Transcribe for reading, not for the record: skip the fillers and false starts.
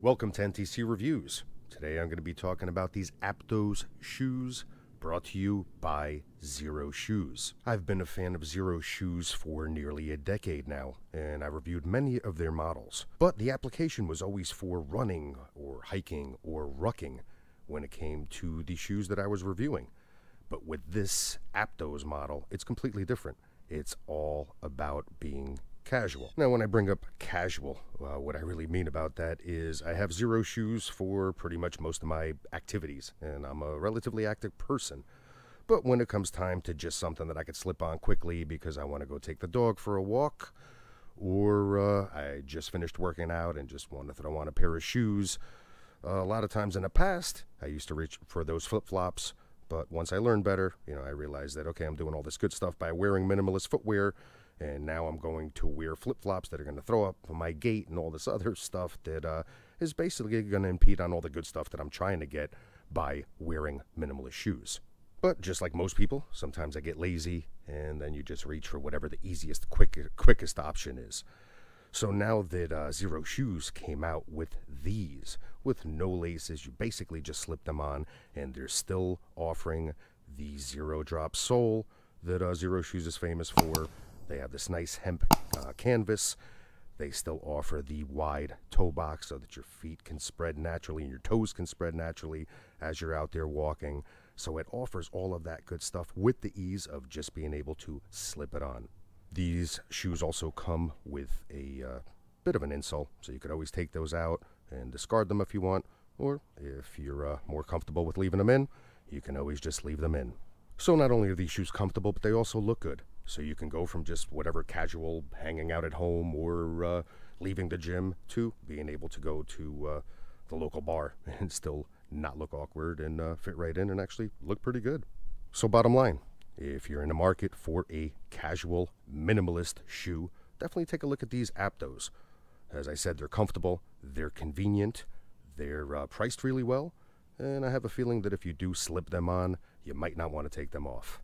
Welcome to NTC Reviews. Today I'm going to be talking about these Aptos shoes brought to you by Xero Shoes. I've been a fan of Xero Shoes for nearly a decade now, and I reviewed many of their models. But the application was always for running or hiking or rucking when it came to the shoes that I was reviewing. But with this Aptos model, it's completely different. It's all about being casual. Now, when I bring up casual, what I really mean about that is I have Xero Shoes for pretty much most of my activities, and I'm a relatively active person. But when it comes time to just something that I could slip on quickly because I want to go take the dog for a walk, or I just finished working out and just want to throw on a pair of shoes, a lot of times in the past, I used to reach for those flip-flops. But once I learned better, I realized that, okay, I'm doing all this good stuff by wearing minimalist footwear, and now I'm going to wear flip-flops that are going to throw up my gait and all this other stuff that is basically going to impede on all the good stuff that I'm trying to get by wearing minimalist shoes. But just like most people, sometimes I get lazy, and then you just reach for whatever the easiest, quickest option is. So now that Xero Shoes came out with these, with no laces, you basically just slip them on, and they're still offering the Xero Drop sole that Xero Shoes is famous for. They have this nice hemp canvas. They still offer the wide toe box so that your feet can spread naturally and your toes can spread naturally as you're out there walking. So it offers all of that good stuff with the ease of just being able to slip it on. These shoes also come with a bit of an insole, so you could always take those out and discard them if you want, or if you're more comfortable with leaving them in, you can always just leave them in. So not only are these shoes comfortable, but they also look good. So you can go from just whatever casual hanging out at home or leaving the gym to being able to go to the local bar and still not look awkward and fit right in and actually look pretty good. So bottom line, if you're in the market for a casual minimalist shoe, definitely take a look at these Aptos. As I said, they're comfortable, they're convenient, they're priced really well, and I have a feeling that if you do slip them on, you might not want to take them off.